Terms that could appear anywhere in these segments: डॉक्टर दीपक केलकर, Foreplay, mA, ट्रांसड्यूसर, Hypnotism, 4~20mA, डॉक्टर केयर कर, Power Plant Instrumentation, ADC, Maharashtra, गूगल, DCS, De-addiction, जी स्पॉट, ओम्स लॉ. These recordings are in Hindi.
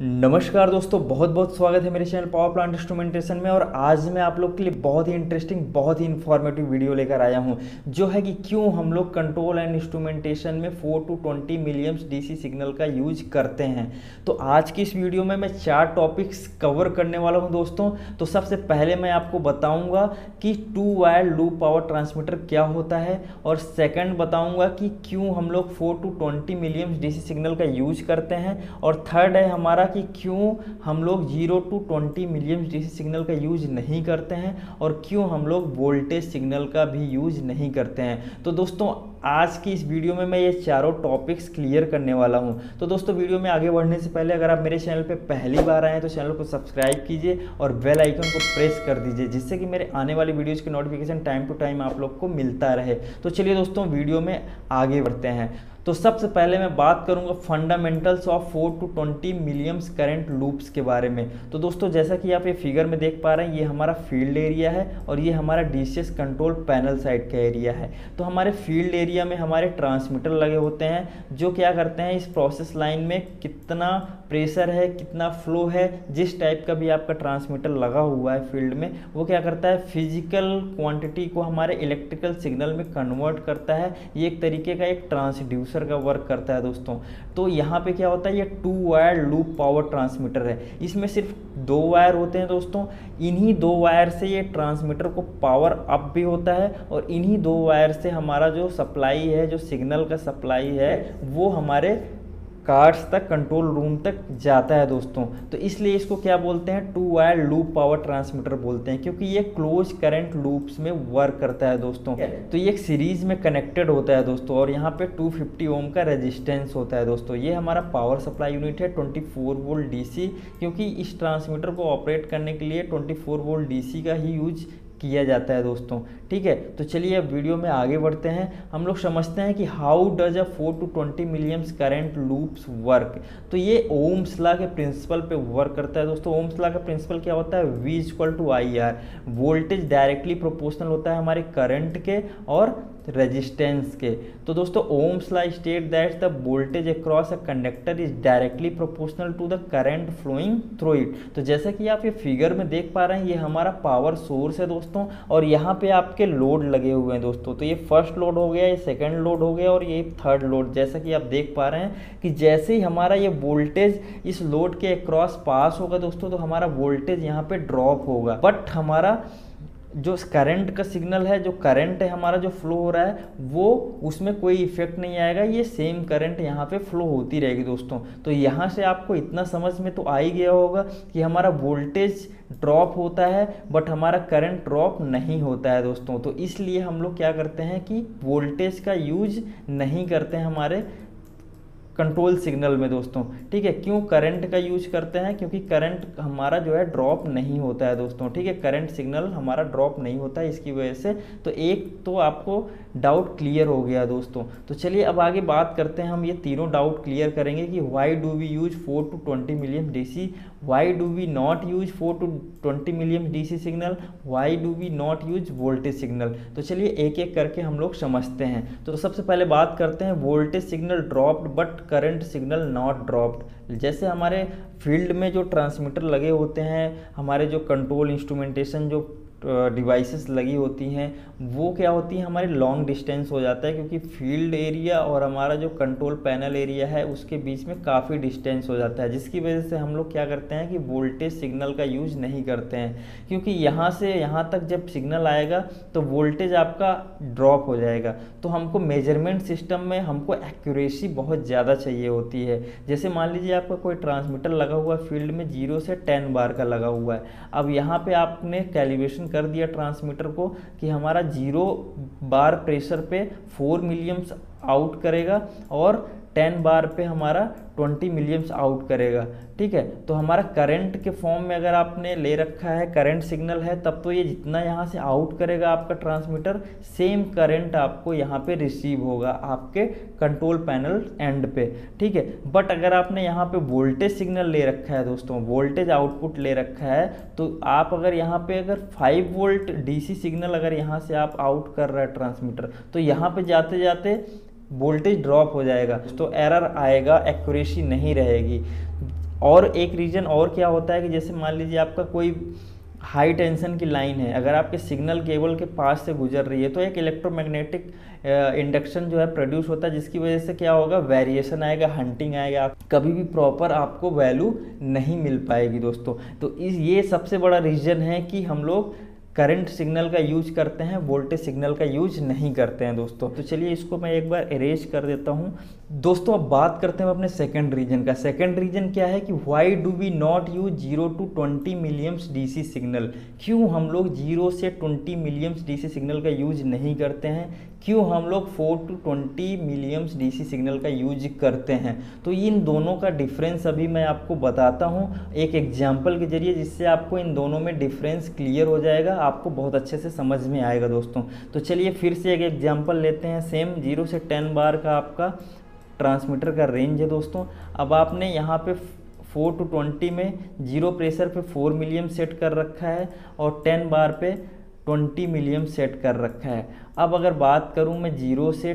नमस्कार दोस्तों, बहुत बहुत स्वागत है मेरे चैनल पावर प्लांट इंस्ट्रूमेंटेशन में। और आज मैं आप लोग के लिए बहुत ही इंटरेस्टिंग, बहुत ही इन्फॉर्मेटिव वीडियो लेकर आया हूं, जो है कि क्यों हम लोग कंट्रोल एंड इंस्ट्रूमेंटेशन में 4 to 20 मिलियम्स डीसी सिग्नल का यूज करते हैं। तो आज की इस वीडियो में मैं 4 टॉपिक्स कवर करने वाला हूँ दोस्तों। तो सबसे पहले मैं आपको बताऊँगा कि 2 वायर लूप पावर ट्रांसमीटर क्या होता है, और सेकेंड बताऊँगा कि क्यों हम लोग 4 to 20 मिलियम्स डीसी सिग्नल का यूज करते हैं, और थर्ड है हमारा कि क्यों हम लोग 0 to 20 मिलियम्स डीसी सिग्नल का यूज नहीं करते हैं, और क्यों हम लोग वोल्टेज सिग्नल का भी यूज नहीं करते हैं। तो दोस्तों आज की इस वीडियो में मैं ये चारों टॉपिक्स क्लियर करने वाला हूं। तो दोस्तों वीडियो में आगे बढ़ने से पहले अगर आप मेरे चैनल पे पहली बार आए हैं तो चैनल को सब्सक्राइब कीजिए और बेल आइकन को प्रेस कर दीजिए, जिससे कि मेरे आने वाली वीडियोस के नोटिफिकेशन टाइम टू टाइम आप लोग को मिलता रहे। तो चलिए दोस्तों वीडियो में आगे बढ़ते हैं। तो सबसे पहले मैं बात करूंगा fundamentals of 4 to 20 milliamps current loops के बारे में। तो दोस्तों जैसा कि आप ये फिगर में देख पा रहे हैं, ये हमारा फील्ड एरिया है और ये हमारा डीसीएस कंट्रोल पैनल साइड का एरिया है। तो हमारे फील्ड एरिया में हमारे ट्रांसमीटर लगे होते हैं, जो क्या करते हैं, इस प्रोसेस लाइन में कितना प्रेशर है, कितना फ्लो है, जिस टाइप का भी आपका ट्रांसमीटर लगा हुआ है फील्ड में, वो क्या करता है, फिजिकल क्वांटिटी को हमारे इलेक्ट्रिकल सिग्नल में कन्वर्ट करता है। ये एक तरीके का एक ट्रांसड्यूसर का वर्क करता है दोस्तों। तो यहाँ पे क्या होता है, ये 2 वायर लूप पावर ट्रांसमीटर है। इसमें सिर्फ 2 वायर होते हैं दोस्तों। इन्हीं 2 वायर से ये ट्रांसमीटर को पावर अप भी होता है, और इन्हीं 2 वायर से हमारा जो सप्लाई है, जो सिग्नल का सप्लाई है, वो हमारे कार्ड्स तक, कंट्रोल रूम तक जाता है दोस्तों। तो इसलिए इसको क्या बोलते हैं, 2 वायर लूप पावर ट्रांसमीटर बोलते हैं, क्योंकि ये क्लोज करंट लूप्स में वर्क करता है दोस्तों। तो ये एक सीरीज में कनेक्टेड होता है दोस्तों, और यहाँ पे 250 ओम का रेजिस्टेंस होता है दोस्तों। ये हमारा पावर सप्लाई यूनिट है, 24 वोल्ट DC, क्योंकि इस ट्रांसमीटर को ऑपरेट करने के लिए 24 वोल्ट DC का ही यूज किया जाता है दोस्तों। ठीक है, तो चलिए अब वीडियो में आगे बढ़ते हैं। हम लोग समझते हैं कि how does a 4 to 20 milliamps current loops work. तो ये ओम्स लॉ के प्रिंसिपल पे वर्क करता है दोस्तों। ओम्स लॉ का प्रिंसिपल क्या होता है, V = IR। Voltage directly proportional होता है हमारे करंट के और रेजिस्टेंस के। तो दोस्तों ओम्स लॉ state that the voltage across a conductor is directly proportional to the current flowing through it. तो जैसा कि आप ये फिगर में देख पा रहे हैं, ये हमारा पावर सोर्स है दोस्तों, और यहाँ पे आपके लोड लगे हुए हैं दोस्तों। तो ये फर्स्ट लोड हो गया, ये सेकंड लोड हो गया, और ये थर्ड लोड। जैसा कि आप देख पा रहे हैं कि जैसे ही हमारा ये वोल्टेज इस लोड के अक्रॉस पास होगा दोस्तों, तो हमारा वोल्टेज यहाँ पे ड्रॉप होगा, बट हमारा जो करंट का सिग्नल है, जो करंट है हमारा, जो फ्लो हो रहा है, वो उसमें कोई इफेक्ट नहीं आएगा। ये सेम करंट यहाँ पे फ्लो होती रहेगी दोस्तों। तो यहाँ से आपको इतना समझ में तो आ ही गया होगा कि हमारा वोल्टेज ड्रॉप होता है, बट हमारा करंट ड्रॉप नहीं होता है दोस्तों। तो इसलिए हम लोग क्या करते हैं कि वोल्टेज का यूज नहीं करते हैं हमारे कंट्रोल सिग्नल में दोस्तों। ठीक है, क्यों करंट का यूज करते हैं, क्योंकि करंट हमारा जो है ड्रॉप नहीं होता है दोस्तों। ठीक है, करंट सिग्नल हमारा ड्रॉप नहीं होता है, इसकी वजह से। तो एक तो आपको डाउट क्लियर हो गया दोस्तों। तो चलिए अब आगे बात करते हैं, हम ये तीनों डाउट क्लियर करेंगे कि why do we use 4 to 20 milliamp DC, why do we not use 4 to 20 milliamp DC signal, why do we not use voltage signal. तो चलिए एक एक करके हम लोग समझते हैं। तो सबसे पहले बात करते हैं voltage signal dropped but current signal not dropped. जैसे हमारे फील्ड में जो ट्रांसमीटर लगे होते हैं, हमारे जो कंट्रोल इंस्ट्रूमेंटेशन जो डिवाइसेस लगी होती हैं, वो क्या होती हैं, हमारे लॉन्ग डिस्टेंस हो जाता है, क्योंकि फील्ड एरिया और हमारा जो कंट्रोल पैनल एरिया है उसके बीच में काफ़ी डिस्टेंस हो जाता है, जिसकी वजह से हम लोग क्या करते हैं कि वोल्टेज सिग्नल का यूज नहीं करते हैं, क्योंकि यहाँ से यहाँ तक जब सिग्नल आएगा तो वोल्टेज आपका ड्रॉप हो जाएगा। तो हमको मेजरमेंट सिस्टम में हमको एक्यूरेसी बहुत ज़्यादा चाहिए होती है। जैसे मान लीजिए आपका कोई ट्रांसमीटर लगा हुआ फील्ड में 0 से 10 बार का लगा हुआ है। अब यहाँ पर आपने कैलिब्रेशन कर दिया ट्रांसमीटर को कि हमारा 0 बार प्रेशर पे 4 मिलियम्स आउट करेगा और 10 बार पे हमारा 20 मिलियम्स आउट करेगा। ठीक है, तो हमारा करंट के फॉर्म में अगर आपने ले रखा है, करंट सिग्नल है, तब तो ये जितना यहाँ से आउट करेगा आपका ट्रांसमीटर, सेम करंट आपको यहाँ पे रिसीव होगा आपके कंट्रोल पैनल एंड पे। ठीक है, बट अगर आपने यहाँ पे वोल्टेज सिग्नल ले रखा है दोस्तों, वोल्टेज आउटपुट ले रखा है, तो आप अगर यहाँ पे 5 वोल्ट DC सिग्नल अगर यहाँ से आप आउट कर रहा है ट्रांसमीटर, तो यहाँ पर जाते जाते वोल्टेज ड्रॉप हो जाएगा, तो एरर आएगा, एक्यूरेसी नहीं रहेगी। और एक रीज़न और क्या होता है कि जैसे मान लीजिए आपका कोई हाई टेंशन की लाइन है, अगर आपके सिग्नल केबल के पास से गुजर रही है तो एक इलेक्ट्रोमैग्नेटिक इंडक्शन जो है प्रोड्यूस होता है, जिसकी वजह से क्या होगा, वेरिएशन आएगा, हंटिंग आएगा, कभी भी प्रॉपर आपको वैल्यू नहीं मिल पाएगी दोस्तों। तो ये सबसे बड़ा रीज़न है कि हम लोग करंट सिग्नल का यूज करते हैं, वोल्टेज सिग्नल का यूज नहीं करते हैं दोस्तों। तो चलिए इसको मैं एक बार इरेज कर देता हूँ दोस्तों। अब बात करते हैं अपने सेकंड रीजन का। सेकंड रीजन क्या है कि why do we not use 0 to 20 milliamps DC signal, क्यों हम लोग 0 से 20 मिलियम्स डीसी सिग्नल का यूज नहीं करते हैं, क्यों हम लोग 4 to 20 मिलियम्स डीसी सिग्नल का यूज करते हैं। तो इन दोनों का डिफरेंस अभी मैं आपको बताता हूँ एक एग्जाम्पल के जरिए, जिससे आपको इन दोनों में डिफरेंस क्लियर हो जाएगा, आपको बहुत अच्छे से समझ में आएगा दोस्तों। तो चलिए फिर से एक एग्जांपल लेते हैं। सेम 0 से 10 बार का आपका ट्रांसमीटर का रेंज है दोस्तों। अब आपने यहाँ पे 4 to 20 में 0 प्रेशर पे 4 मिलियम सेट कर रखा है और 10 बार पे 20 मिलियम सेट कर रखा है। अब अगर बात करूँ मैं 0 से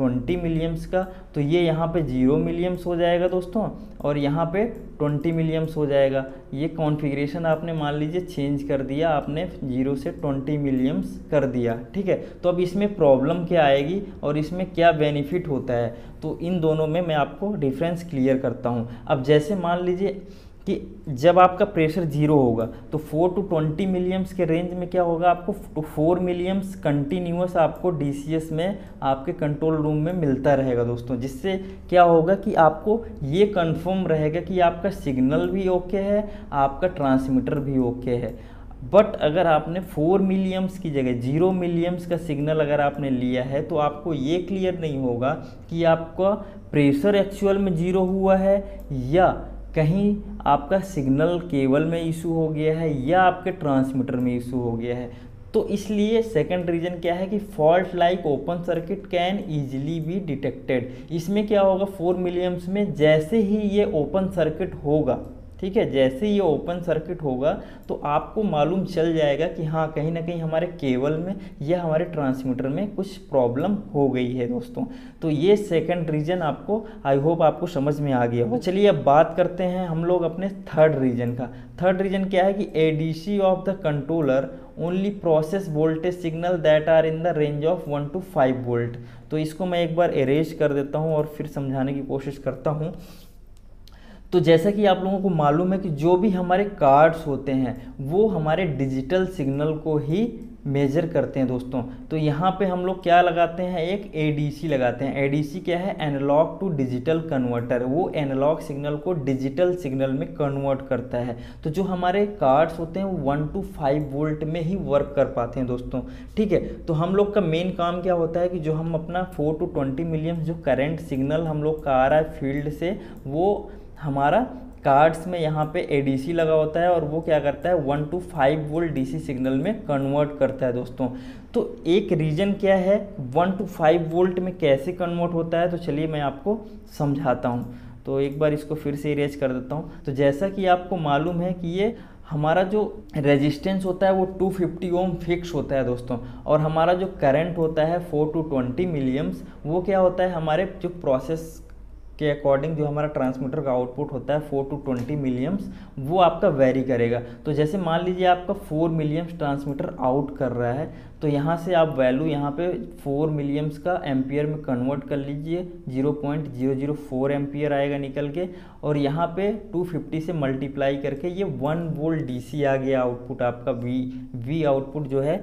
20 मिलियम्स का, तो ये यहाँ पे 0 मिलियम्स हो जाएगा दोस्तों और यहाँ पे 20 मिलियम्स हो जाएगा। ये कॉन्फ़िगरेशन आपने मान लीजिए चेंज कर दिया, आपने 0 से 20 मिलियम्स कर दिया, ठीक है। तो अब इसमें प्रॉब्लम क्या आएगी और इसमें क्या बेनिफिट होता है, तो इन दोनों में मैं आपको डिफरेंस क्लियर करता हूँ। अब जैसे मान लीजिए कि जब आपका प्रेशर 0 होगा तो 4 to 20 मिलियम्स के रेंज में क्या होगा, आपको 4 मिलियम्स कंटिन्यूस आपको DCS में आपके कंट्रोल रूम में मिलता रहेगा दोस्तों, जिससे क्या होगा कि आपको ये कंफर्म रहेगा कि आपका सिग्नल भी ओके है, आपका ट्रांसमीटर भी ओके है। बट अगर आपने 4 मिलियम्स की जगह 0 मिलियम्स का सिग्नल अगर आपने लिया है तो आपको ये क्लियर नहीं होगा कि आपका प्रेशर एक्चुअल में 0 हुआ है या कहीं आपका सिग्नल केबल में इशू हो गया है या आपके ट्रांसमीटर में इशू हो गया है। तो इसलिए सेकंड रीज़न क्या है कि fault like open circuit can easily be detected. इसमें क्या होगा, 4 मिलियम्स में जैसे ही ये ओपन सर्किट होगा, ठीक है, जैसे ये ओपन सर्किट होगा तो आपको मालूम चल जाएगा कि हाँ कहीं ना कहीं हमारे केबल में या हमारे ट्रांसमीटर में कुछ प्रॉब्लम हो गई है दोस्तों। तो ये सेकंड रीजन आपको, आई होप आपको समझ में आ गया हो। चलिए अब बात करते हैं हम लोग अपने थर्ड रीजन का। थर्ड रीजन क्या है कि ADC of the controller only process voltage signal that are in the range of 1 to 5 volt. तो इसको मैं एक बार इरेज कर देता हूँ और फिर समझाने की कोशिश करता हूँ। तो जैसा कि आप लोगों को मालूम है कि जो भी हमारे कार्ड्स होते हैं वो हमारे डिजिटल सिग्नल को ही मेजर करते हैं दोस्तों। तो यहाँ पे हम लोग क्या लगाते हैं, एक ADC लगाते हैं। ADC क्या है, एनालॉग टू डिजिटल कन्वर्टर। वो एनालॉग सिग्नल को डिजिटल सिग्नल में कन्वर्ट करता है। तो जो हमारे कार्ड्स होते हैं वो 1 to 5 वोल्ट में ही वर्क कर पाते हैं दोस्तों, ठीक है। तो हम लोग का मेन काम क्या होता है कि जो हम अपना 4 to 20 मिलियम जो करेंट सिग्नल हम लोग का आ रहा है फील्ड से, वो हमारा कार्ड्स में यहाँ पे ADC लगा होता है और वो क्या करता है, 1 to 5 वोल्ट DC सिग्नल में कन्वर्ट करता है दोस्तों। तो एक रीज़न क्या है, 1 to 5 वोल्ट में कैसे कन्वर्ट होता है, तो चलिए मैं आपको समझाता हूँ। तो एक बार इसको फिर से इरेज कर देता हूँ। तो जैसा कि आपको मालूम है कि ये हमारा जो रेजिस्टेंस होता है वो 250 ओम फिक्स होता है दोस्तों, और हमारा जो करंट होता है 4 to 20 मिलियम्स वो क्या होता है, हमारे जो प्रोसेस के अकॉर्डिंग जो हमारा ट्रांसमीटर का आउटपुट होता है 4 to 20 मिलियम्स वो आपका वेरी करेगा। तो जैसे मान लीजिए आपका 4 मिलियम्स ट्रांसमीटर आउट कर रहा है, तो यहाँ से आप वैल्यू यहाँ पे 4 मिलियम्स का एम्पियर में कन्वर्ट कर लीजिए, 0.004 एम्पियर आएगा निकल के, और यहाँ पे 250 से मल्टीप्लाई करके ये 1 वोल्ट DC आ गया आउटपुट आपका। वी आउटपुट जो है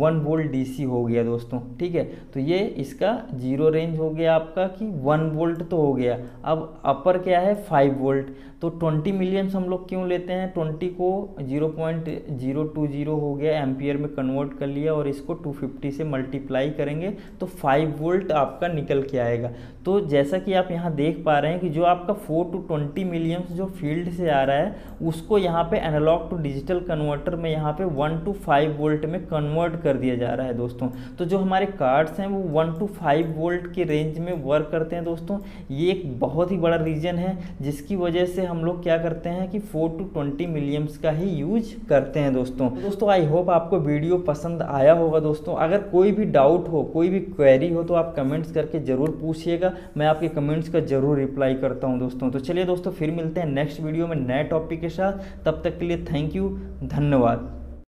1 वोल्ट DC हो गया दोस्तों, ठीक है। तो ये इसका जीरो रेंज हो गया आपका कि 1 वोल्ट तो हो गया। अब अपर क्या है, 5 वोल्ट। तो 20 मिलियम्स हम लोग क्यों लेते हैं, 20 को 0.020 हो गया एम्पियर में कन्वर्ट कर लिया और इसको 250 से मल्टीप्लाई करेंगे तो 5 वोल्ट आपका निकल के आएगा। तो जैसा कि आप यहाँ देख पा रहे हैं कि जो आपका 4 to 20 मिलियम्स जो फील्ड से आ रहा है उसको यहाँ पे एनालॉग टू डिजिटल कन्वर्टर में यहाँ पे 1 to 5 वोल्ट में कन्वर्ट कन्वर्ट कर दिया जा रहा है दोस्तों। तो जो हमारे कार्ड्स हैं वो 1 to 5 वोल्ट के रेंज में वर्क करते हैं दोस्तों। ये एक बहुत ही बड़ा रीजन है जिसकी वजह से हम लोग क्या करते हैं कि 4 to 20 मिलियम्स का ही यूज करते हैं दोस्तों। दोस्तों आई होप आपको वीडियो पसंद आया होगा दोस्तों। अगर कोई भी डाउट हो, कोई भी क्वेरी हो तो आप कमेंट्स करके ज़रूर पूछिएगा, मैं आपके कमेंट्स का ज़रूर रिप्लाई करता हूं दोस्तों। तो चलिए दोस्तों, फिर मिलते हैं नेक्स्ट वीडियो में नए टॉपिक के साथ। तब तक के लिए थैंक यू, धन्यवाद।